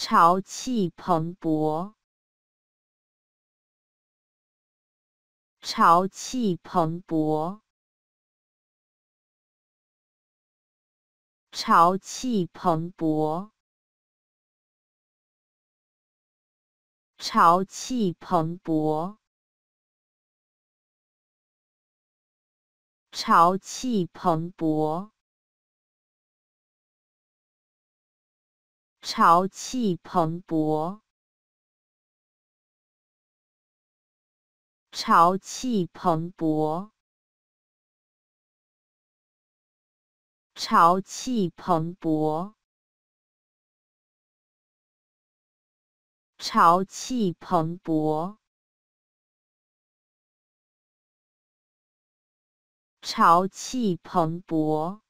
潮气蓬勃，潮气蓬勃，潮气蓬勃，潮气蓬勃，潮气蓬勃。 潮气蓬勃，潮气蓬勃，潮气蓬勃，潮气蓬勃，潮气蓬勃。